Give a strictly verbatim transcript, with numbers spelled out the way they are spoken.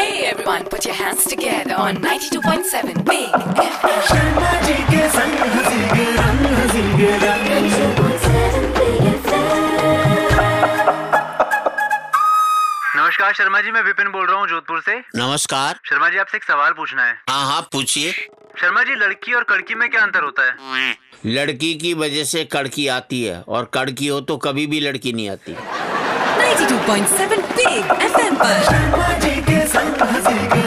Hey everyone, put your hands together on ninety-two point seven Big F M. Sharma ji के संग हंसी के रंग हंसी के रंग ninety-two point seven Big F M. नमस्कार शर्मा जी, मैं विपिन बोल रहा हूँ जोधपुर से। नमस्कार शर्मा जी, आपसे एक सवाल पूछना है। हाँ हाँ पूछिए। शर्मा जी, लड़की और कड़की में क्या अंतर होता है? लड़की की वजह से कड़की आती है और कड़की हो तो कभी भी लड़की नहीं आती। ninety-two point seven Big F M पर शर्मा जी के संग हंसी के